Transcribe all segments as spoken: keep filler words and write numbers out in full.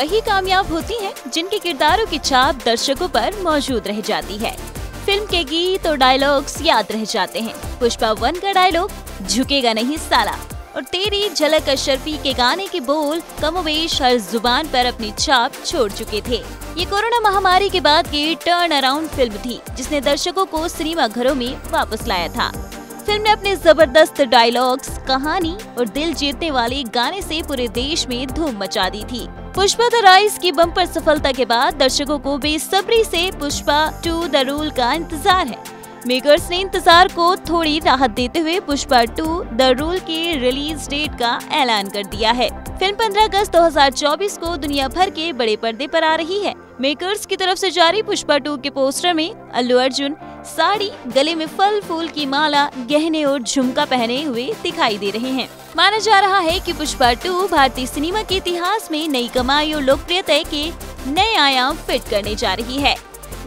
वही कामयाब होती हैं जिनके किरदारों की छाप दर्शकों पर मौजूद रह जाती है। फिल्म के गीत और डायलॉग्स याद रह जाते हैं। पुष्पा वन का डायलॉग झुकेगा नहीं साला और तेरी झलक अशरफी के गाने के बोल कमोबेश हर जुबान पर अपनी छाप छोड़ चुके थे। ये कोरोना महामारी के बाद की टर्न अराउंड फिल्म थी जिसने दर्शकों को सिनेमा घरों में वापस लाया था। फिल्म ने अपने जबरदस्त डायलॉग्स, कहानी और दिल जीतने वाले गाने से पूरे देश में धूम मचा दी थी। पुष्पा द राइज की बम्पर सफलता के बाद दर्शकों को बेसब्री से पुष्पा टू द रूल का इंतजार है। मेकर्स ने इंतजार को थोड़ी राहत देते हुए पुष्पा टू द रूल के रिलीज डेट का ऐलान कर दिया है। फिल्म पंद्रह अगस्त दो हज़ार चौबीस को दुनिया भर के बड़े पर्दे पर आ रही है। मेकर्स की तरफ से जारी पुष्पा टू के पोस्टर में अल्लू अर्जुन साड़ी, गले में फल फूल की माला, गहने और झुमका पहने हुए दिखाई दे रहे हैं। माना जा रहा है कि पुष्पा टू भारतीय सिनेमा के इतिहास में नई कमाई और लोकप्रियता के नए आयाम फिट करने जा रही है।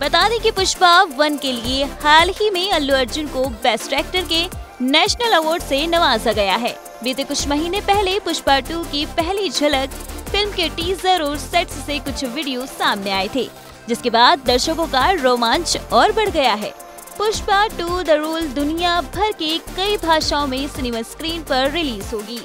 बता दें कि पुष्पा वन के लिए हाल ही में अल्लू अर्जुन को बेस्ट एक्टर के नेशनल अवार्ड से नवाजा गया है। बीते कुछ महीने पहले पुष्पा टू की पहली झलक, फिल्म के टीजर और सेट्स से कुछ वीडियो सामने आए थे, जिसके बाद दर्शकों का रोमांच और बढ़ गया है। पुष्पा टू द रूल दुनिया भर के कई भाषाओं में सिनेमा स्क्रीन पर रिलीज होगी।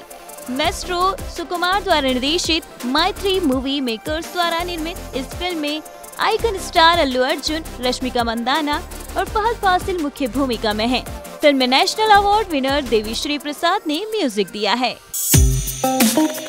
मेस्ट्रो सुकुमार द्वारा निर्देशित, मैत्री मूवी मेकर्स द्वारा निर्मित इस फिल्म में आइकन स्टार अल्लू अर्जुन, रश्मिका मंदाना और फहद फासिल मुख्य भूमिका में हैं। फिल्म में national award winner Devi Shri Prasad ने म्यूजिक दिया है।